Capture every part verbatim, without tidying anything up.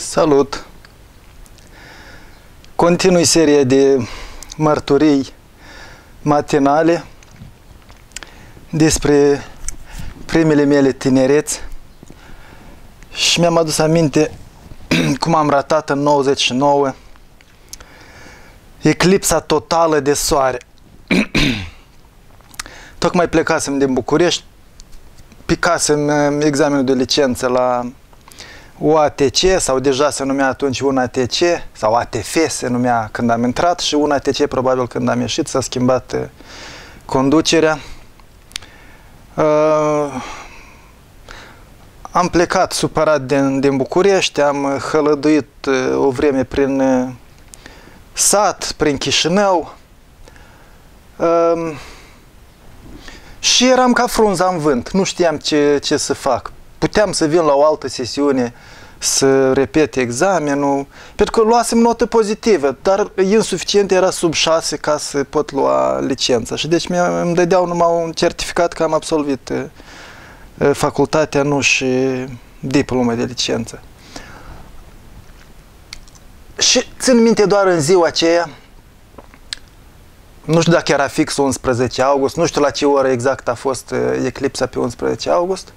Salut! Continui seria de mărturii matinale despre primele mele tinereți și mi-am adus aminte cum am ratat în nouăzeci și nouă eclipsa totală de soare. Tocmai plecasem din București, picasem examenul de licență la U A T C, sau deja se numea atunci U A T C, sau A T F se numea când am intrat, și U A T C probabil când am ieșit s-a schimbat conducerea. Uh, am plecat supărat din, din București, am hălăduit o vreme prin sat, prin Chișinău. Uh, Și eram ca frunza în vânt, nu știam ce, ce să fac. Puteam să vin la o altă sesiune, să repet examenul, pentru că luasem notă pozitivă, dar insuficient era sub șase ca să pot lua licența. Și deci îmi dădeau numai un certificat că am absolvit facultatea, nu și diplomă de licență. Și țin minte doar în ziua aceea, nu știu dacă era fix unsprezece august, nu știu la ce oră exact a fost eclipsa pe unsprezece august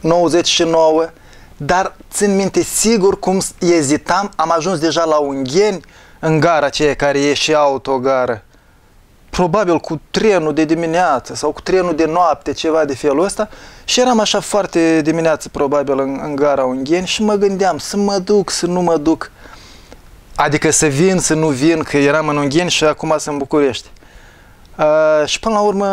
nouăzeci și nouă, dar țin minte sigur cum ezitam. Am ajuns deja la Ungheni, în gara aceea care e și autogară, probabil cu trenul de dimineață sau cu trenul de noapte, ceva de felul ăsta, și eram așa foarte dimineață probabil în, în gara Ungheni și mă gândeam să mă duc, să nu mă duc. Adică să vin, să nu vin, că eram în Ungheni și acum sunt în București. Uh, și până la urmă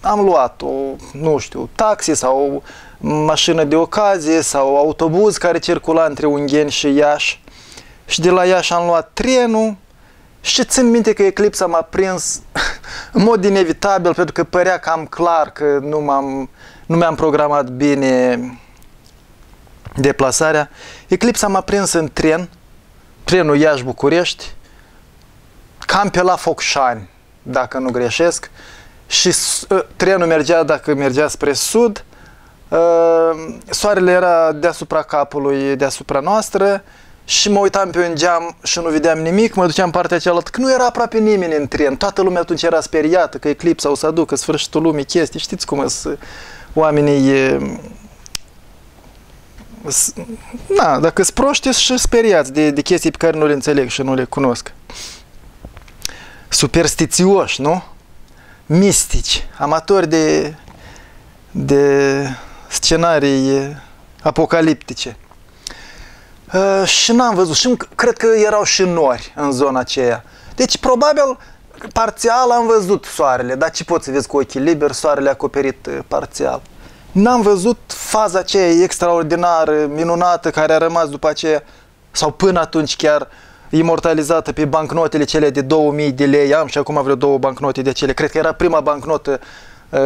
am luat o, nu știu, taxi sau mașină de ocazie sau autobuz care circula între Ungheni și Iași. Și de la Iași am luat trenul și țin minte că eclipsa m-a prins în mod inevitabil, pentru că părea cam clar că nu m-am, nu mi-am programat bine deplasarea. Eclipsa m-a prins în tren. Trenul Iași-București, cam pe la Focșani, dacă nu greșesc, și uh, trenul mergea, dacă mergea spre sud, uh, soarele era deasupra capului, deasupra noastră, și mă uitam pe un geam și nu vedeam nimic, mă duceam partea cealaltă, că nu era aproape nimeni în tren, toată lumea atunci era speriată că eclipsa o să aducă sfârșitul lumii, chestii, știți cum sunt oamenii... E, Na, dacă sunt proști și speriați de, de chestii pe care nu le înțeleg și nu le cunosc. Superstițioși, nu? Mistici, amatori de, de scenarii apocaliptice. Uh, și n-am văzut, și cred că erau și nori în zona aceea. Deci, probabil, parțial am văzut soarele, dar ce poți să vezi cu ochii liberi, soarele acoperit parțial. N-am văzut faza aceea extraordinară, minunată, care a rămas după aceea, sau până atunci chiar, imortalizată pe bancnotele cele de două mii de lei. Am și acum vreo două bancnote de cele. Cred că era prima bancnotă e,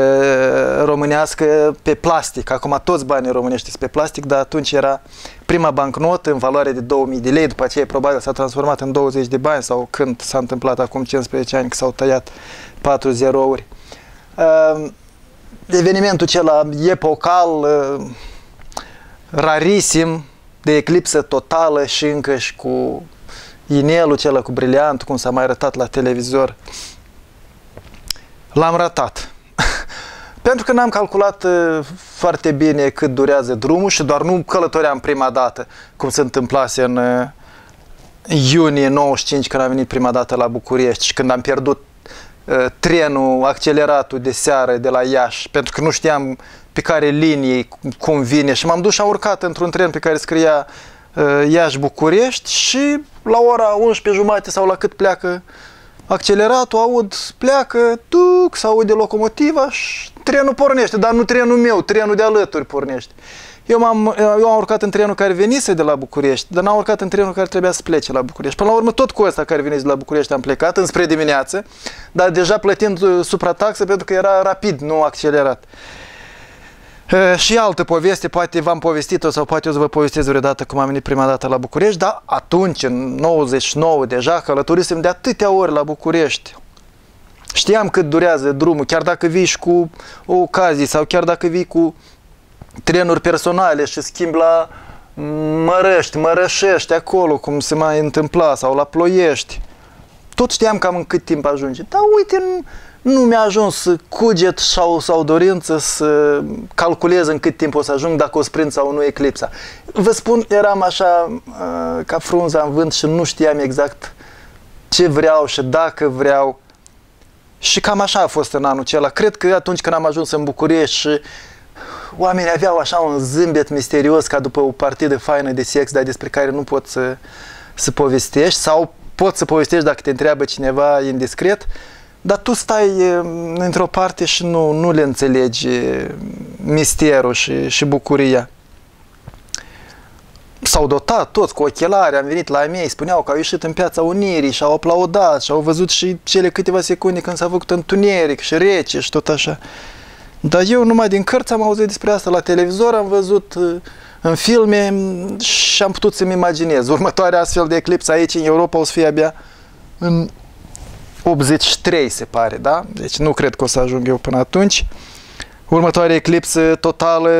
românească pe plastic. Acum toți banii românești sunt pe plastic, dar atunci era prima bancnotă în valoare de două mii de lei. După aceea probabil s-a transformat în douăzeci de bani, sau când s-a întâmplat acum cincisprezece ani, că s-au tăiat patru zerouri. E, Evenimentul acela epocal, rarisim, de eclipsă totală și încă și cu inelul acela cu briliant, cum s-a mai arătat la televizor, l-am ratat. Pentru că n-am calculat foarte bine cât durează drumul și doar nu călătoream prima dată, cum se întâmplase în iunie nouăzeci și cinci, când am venit prima dată la București și când am pierdut trenul, acceleratul de seară de la Iași, pentru că nu știam pe care linie, cum vine, și m-am dus și am urcat într-un tren pe care scria Iași-București și la ora unsprezece și jumătate sau la cât pleacă acceleratul, aud, pleacă, tuc, se aude locomotiva și trenul pornește, dar nu trenul meu, trenul de alături pornește. Eu am, eu am urcat în trenul care venise de la București, dar n-am urcat în trenul care trebuia să plece la București. Până la urmă, tot cu ăsta care venise de la București am plecat, înspre dimineață, dar deja plătind suprataxă, pentru că era rapid, nu accelerat. E, și altă poveste, poate v-am povestit-o sau poate o să vă povestesc vreodată cum am venit prima dată la București, dar atunci, în nouăzeci și nouă, deja călătorisem de atâtea ori la București. Știam cât durează drumul, chiar dacă vii și cu o ocazie sau chiar dacă vii cu trenuri personale și schimb la Mărăști, Mărășești, acolo, cum se mai întâmpla, sau la Ploiești. Tot știam cam în cât timp ajunge. Dar uite, nu mi-a ajuns cuget sau, sau dorință să calculez în cât timp o să ajung, dacă o să prind sau nu eclipsa. Vă spun, eram așa ca frunza în vânt și nu știam exact ce vreau și dacă vreau. Și cam așa a fost în anul acela. Cred că atunci când am ajuns în București și oamenii aveau așa un zâmbet misterios ca după o partidă faină de sex, dar despre care nu poți să, să povestești, sau poți să povestești dacă te întreabă cineva indiscret, dar tu stai într-o parte și nu, nu le înțelegi misterul și, și bucuria. S-au dotat toți cu ochelari, am venit la mei, spuneau că au ieșit în Piața Unirii și au aplaudat și au văzut și cele câteva secunde când s-a făcut întuneric și rece și tot așa. Dar eu numai din cărți am auzit despre asta, la televizor am văzut, în filme, și am putut să-mi imaginez. Următoarea astfel de eclipsă aici în Europa o să fie abia în optzeci și trei, se pare, da? Deci nu cred că o să ajung eu până atunci. Următoarea eclipsă totală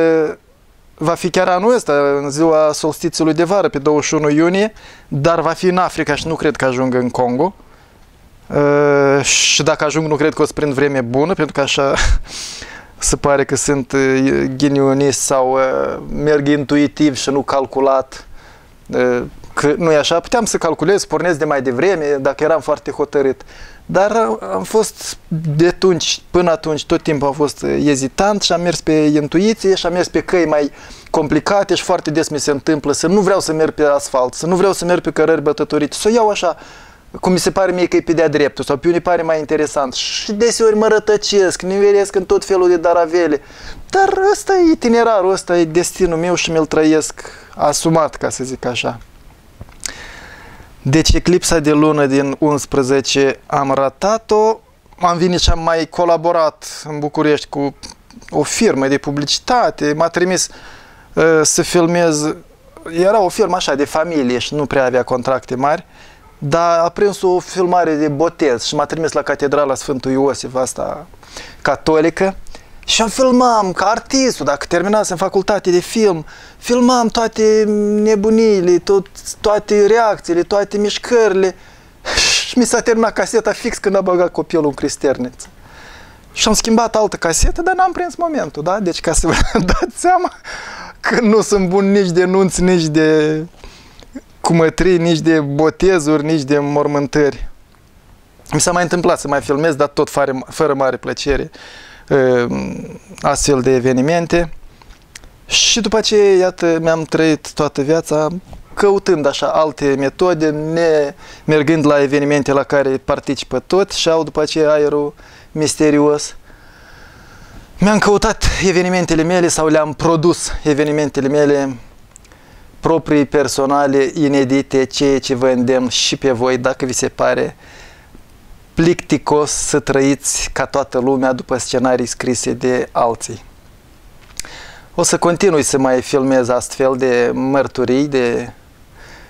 va fi chiar anul ăsta, în ziua solstițiului de vară, pe douăzeci și unu iunie, dar va fi în Africa și nu cred că ajung în Congo. Uh, și dacă ajung, nu cred că o să prind vreme bună, pentru că așa se pare că sunt uh, ghinionist sau uh, merg intuitiv și nu calculat. Uh, că nu e așa, puteam să calculez, pornesc de mai devreme, dacă eram foarte hotărât. Dar am fost de atunci, până atunci, tot timpul am fost ezitant și am mers pe intuiție și am mers pe căi mai complicate și foarte des mi se întâmplă să nu vreau să merg pe asfalt, să nu vreau să merg pe cărări bătătorite, să o iau așa, cum mi se pare mie că e pe de-a dreptul sau pe unii pare mai interesant. Și deseori mă rătăcesc, nivelesc în tot felul de daravele. Dar ăsta e itinerarul, ăsta e destinul meu și mi-l trăiesc asumat, ca să zic așa. Deci eclipsa de lună din unsprezece am ratat-o, am venit și am mai colaborat în București cu o firmă de publicitate, m-a trimis uh, să filmez, era o firmă așa de familie și nu prea avea contracte mari, dar a prins o filmare de botez și m-a trimis la Catedrala Sfântului Iosif, asta catolică, și am filmam ca artistul, dacă terminasem facultate de film, filmam toate nebuniile, tot, toate reacțiile, toate mișcările. Și mi s-a terminat caseta fix când a băgat copilul în cristerniță. Și am schimbat altă casetă, dar n-am prins momentul, da? Deci ca să vă dați seama că nu sunt bun nici de nunți, nici de cumătrii, nici de botezuri, nici de mormântări. Mi s-a mai întâmplat să mai filmez, dar tot fără, fără mare plăcere, astfel de evenimente. Și după aceea, iată, mi-am trăit toată viața căutând așa alte metode, ne mergând la evenimente la care participă tot și au după aceea aerul misterios. Mi-am căutat evenimentele mele sau le-am produs evenimentele mele proprii, personale, inedite, ceea ce vă îndemn și pe voi, dacă vi se pare plicticos, să trăiți ca toată lumea după scenarii scrise de alții. O să continui să mai filmez astfel de mărturii, de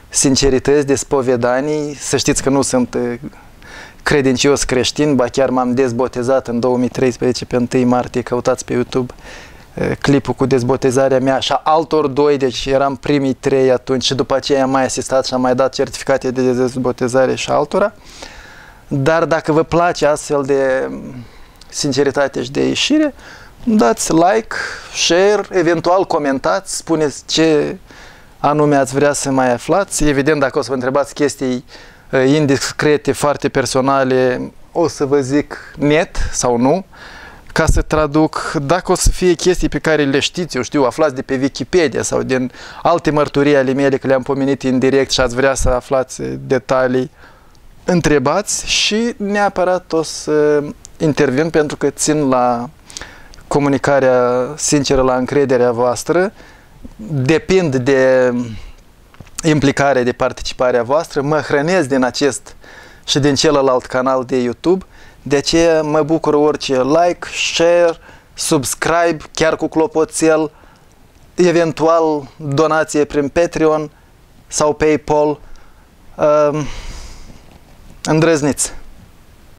sincerități, de spovedanii. Să știți că nu sunt credincios creștin, ba chiar m-am dezbotezat în două mii treisprezece, pe întâi martie, căutați pe YouTube clipul cu dezbotezarea mea și a altor doi, deci eram primii trei atunci și după aceea am mai asistat și am mai dat certificate de dezbotezare și altora. Dar dacă vă place astfel de sinceritate și de ieșire, dați like, share, eventual comentați, spuneți ce anume ați vrea să mai aflați. Evident, dacă o să vă întrebați chestii indiscrete, foarte personale, o să vă zic net sau nu, ca să traduc. Dacă o să fie chestii pe care le știți, eu știu, aflați de pe Wikipedia sau din alte mărturii ale mele, că le-am pomenit în direct și ați vrea să aflați detalii, întrebați și neapărat o să intervin, pentru că țin la comunicarea sinceră, la încrederea voastră. Depind de implicare, de participarea voastră. Mă hrănesc din acest și din celălalt canal de YouTube. De aceea mă bucură orice like, share, subscribe, chiar cu clopoțel, eventual donație prin Patreon sau PayPal. Um, Îndrăzniți!